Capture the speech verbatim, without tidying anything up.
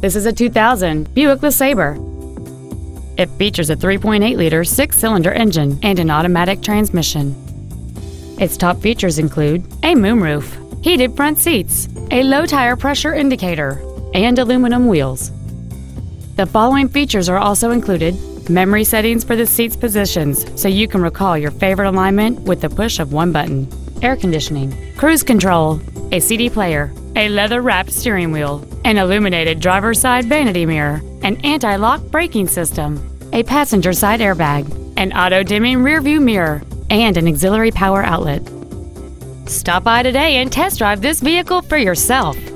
This is a two thousand Buick LeSabre. It features a three point eight liter six-cylinder engine and an automatic transmission. Its top features include a moonroof, heated front seats, a low tire pressure indicator, and aluminum wheels. The following features are also included: memory settings for the seat's positions, so you can recall your favorite alignment with the push of one button, air conditioning, cruise control, a C D player, a leather-wrapped steering wheel, an illuminated driver's side vanity mirror, an anti-lock braking system, a passenger side airbag, an auto-dimming rearview mirror, and an auxiliary power outlet. Stop by today and test drive this vehicle for yourself.